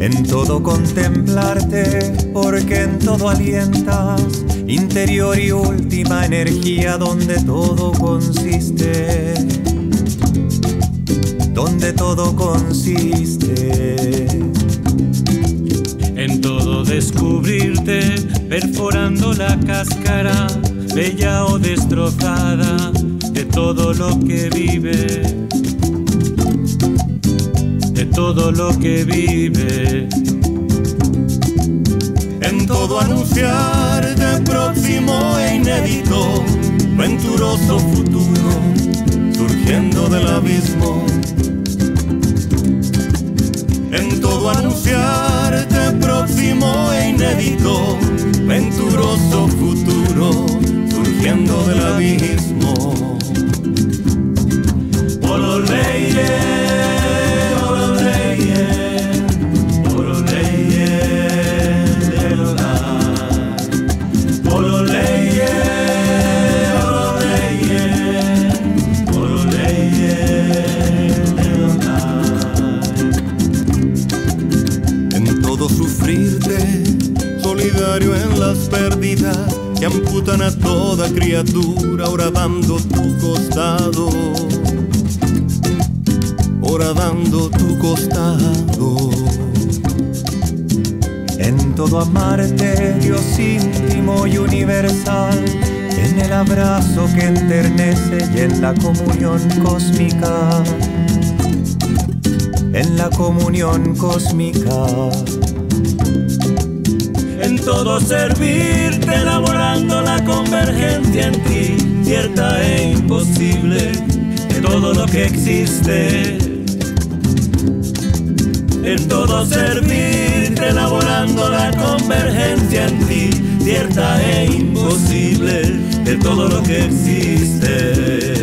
En todo contemplarte, porque en todo alientas, interior y última energía donde todo consiste, donde todo consiste. En todo descubrirte, perforando la cáscara, bella o destrozada, de todo lo que vive. Todo lo que vive. En todo anunciarte próximo e inédito, venturoso futuro surgiendo del abismo. En todo anunciarte próximo e inédito, venturoso futuro surgiendo del abismo. Pololeire. Solidario en las pérdidas que amputan a toda criatura, ahora dando tu costado, ahora dando tu costado. En todo amarte, Dios íntimo y universal, en el abrazo que enternece y en la comunión cósmica, en la comunión cósmica. En todo servirte, elaborando la convergencia en ti, cierta e imposible, de todo lo que existe. En todo servirte, elaborando la convergencia en ti, cierta e imposible, de todo lo que existe.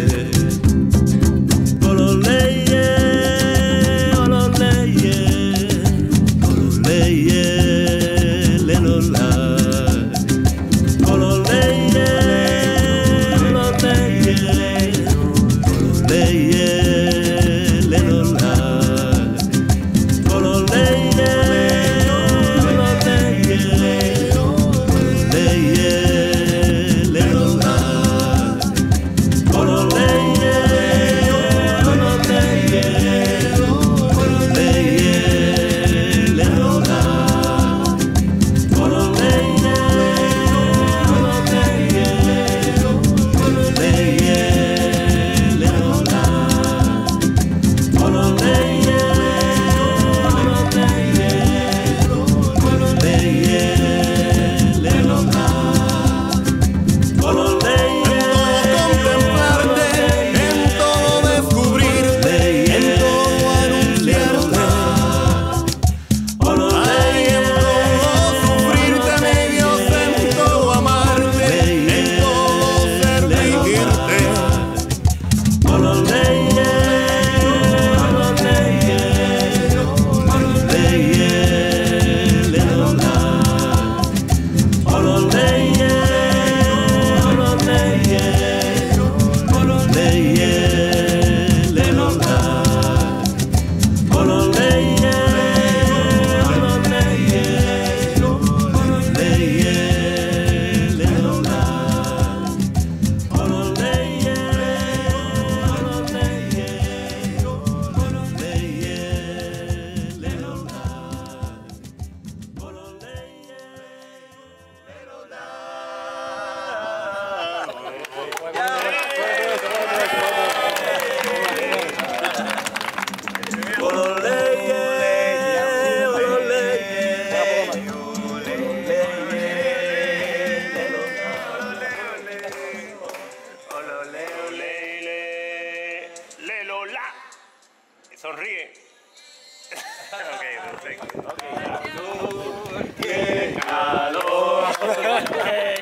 Sonríe. Okay, perfecto. Okay. ¡Qué calor!